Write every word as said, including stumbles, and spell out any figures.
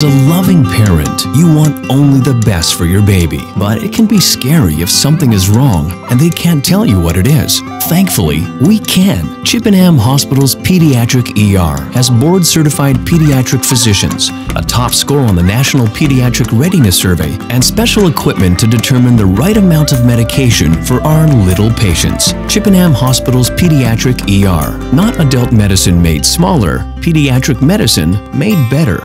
As a loving parent, you want only the best for your baby, but it can be scary if something is wrong and they can't tell you what it is. Thankfully, we can. Chippenham Hospital's Pediatric E R has board-certified pediatric physicians, a top score on the National Pediatric Readiness Survey, and special equipment to determine the right amount of medication for our little patients. Chippenham Hospital's Pediatric E R. Not adult medicine made smaller, pediatric medicine made better.